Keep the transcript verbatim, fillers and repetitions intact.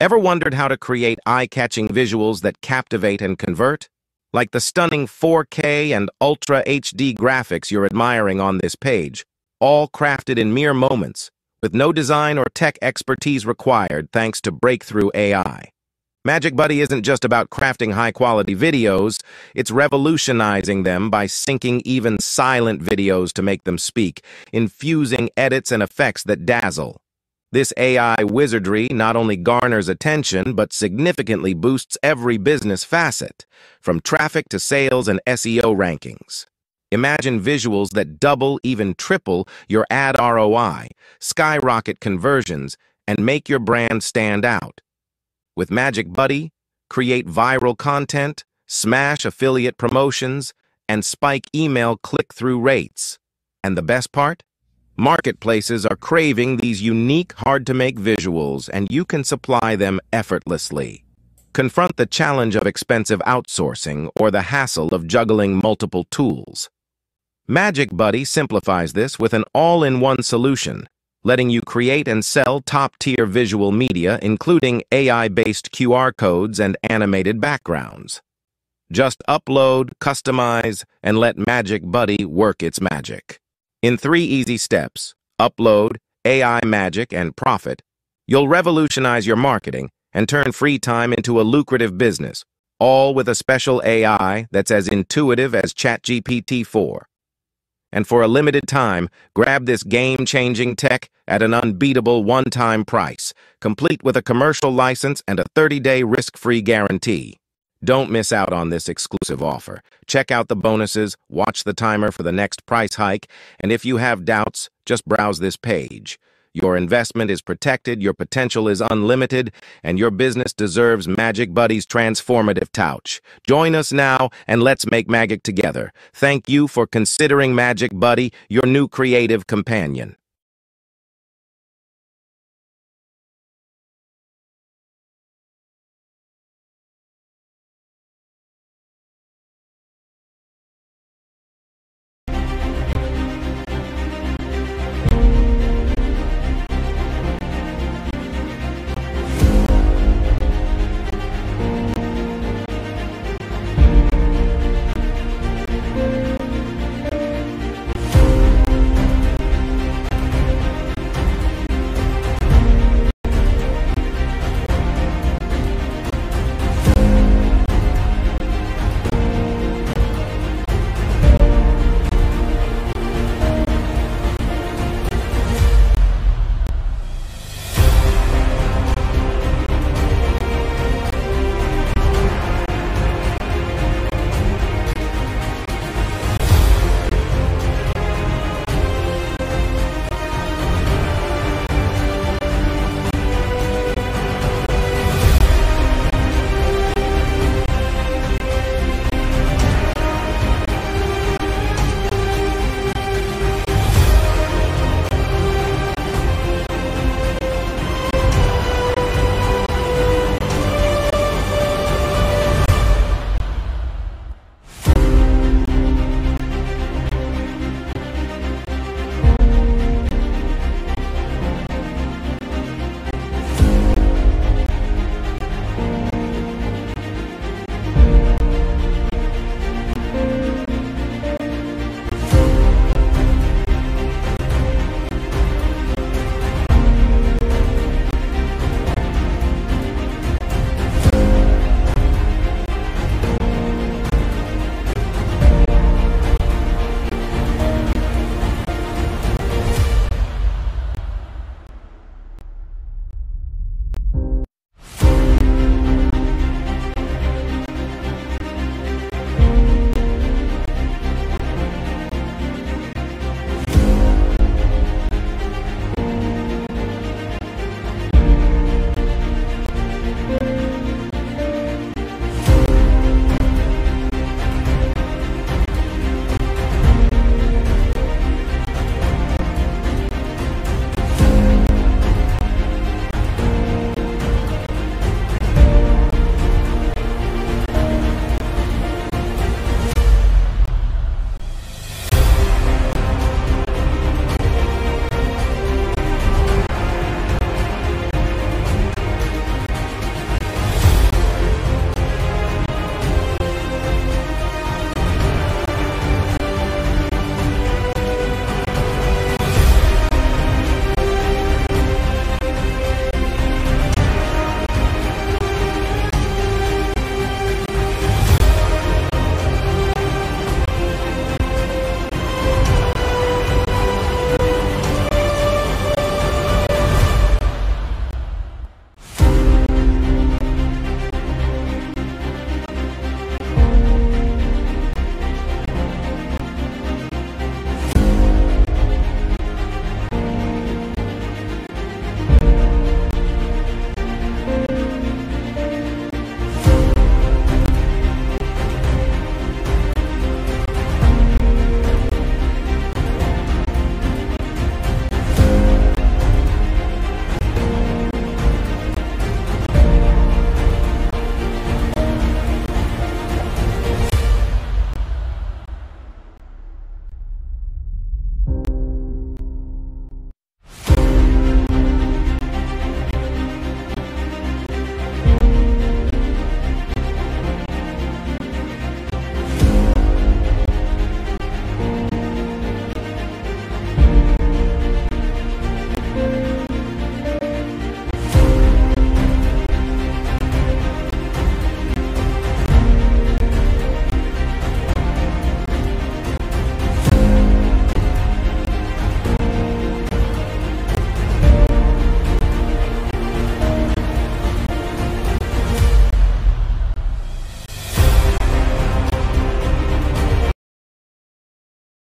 Ever wondered how to create eye-catching visuals that captivate and convert? Like the stunning four K and Ultra H D graphics you're admiring on this page, all crafted in mere moments, with no design or tech expertise required thanks to breakthrough A I. Magic Buddy isn't just about crafting high-quality videos, it's revolutionizing them by syncing even silent videos to make them speak, infusing edits and effects that dazzle. This A I wizardry not only garners attention, but significantly boosts every business facet, from traffic to sales and S E O rankings. Imagine visuals that double, even triple, your ad R O I, skyrocket conversions, and make your brand stand out. With Magic Buddy, create viral content, smash affiliate promotions, and spike email click-through rates. And the best part? Marketplaces are craving these unique, hard-to-make visuals, and you can supply them effortlessly. Confront the challenge of expensive outsourcing or the hassle of juggling multiple tools. Magic Buddy simplifies this with an all-in-one solution, letting you create and sell top-tier visual media, including A I-based Q R codes and animated backgrounds. Just upload, customize, and let Magic Buddy work its magic. In three easy steps, upload, A I magic, and profit, you'll revolutionize your marketing and turn free time into a lucrative business, all with a special A I that's as intuitive as ChatGPT four. And for a limited time, grab this game-changing tech at an unbeatable one-time price, complete with a commercial license and a thirty-day risk-free guarantee. Don't miss out on this exclusive offer. Check out the bonuses, watch the timer for the next price hike, and if you have doubts, just browse this page. Your investment is protected, your potential is unlimited, and your business deserves Magic Buddy's transformative touch. Join us now and let's make magic together. Thank you for considering Magic Buddy your new creative companion.